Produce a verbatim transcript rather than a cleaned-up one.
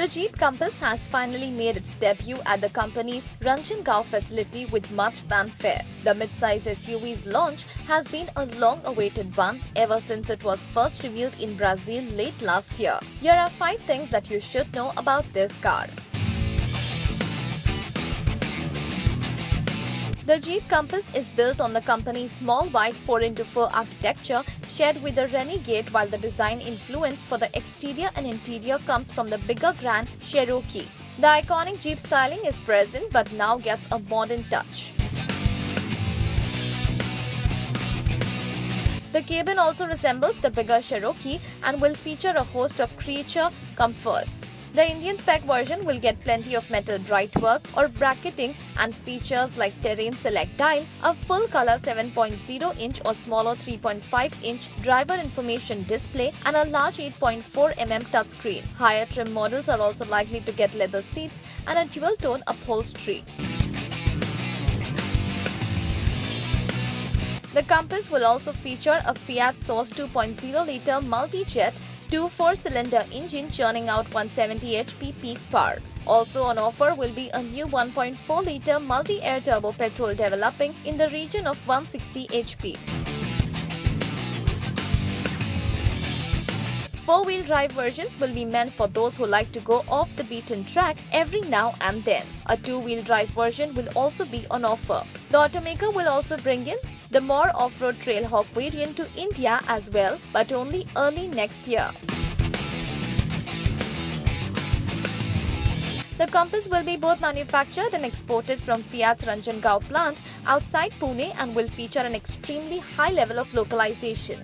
The Jeep Compass has finally made its debut at the company's Ranjangaon facility with much fanfare. The midsize S U V's launch has been a long-awaited one ever since it was first revealed in Brazil late last year. Here are five things that you should know about this car. The Jeep Compass is built on the company's small wide four by four architecture shared with the Renegade, while the design influence for the exterior and interior comes from the bigger Grand Cherokee. The iconic Jeep styling is present but now gets a modern touch. The cabin also resembles the bigger Cherokee and will feature a host of creature comforts. The Indian spec version will get plenty of metal brightwork or bracketing and features like Terrain Select dial, a full-color seven point zero inch or smaller three point five inch driver information display and a large eight point four millimeter touchscreen. Higher trim models are also likely to get leather seats and a dual-tone upholstery. The Compass will also feature a Fiat source two point zero liter multi-jet two four cylinder engine churning out one hundred seventy H P peak power. Also on offer will be a new one point four liter multi-air turbo petrol developing in the region of one hundred sixty H P. Four-wheel drive versions will be meant for those who like to go off the beaten track every now and then. A two-wheel drive version will also be on offer. The automaker will also bring in the more off-road Trailhawk variant to India as well, but only early next year. The Compass will be both manufactured and exported from Fiat's Ranjangaon plant outside Pune and will feature an extremely high level of localization.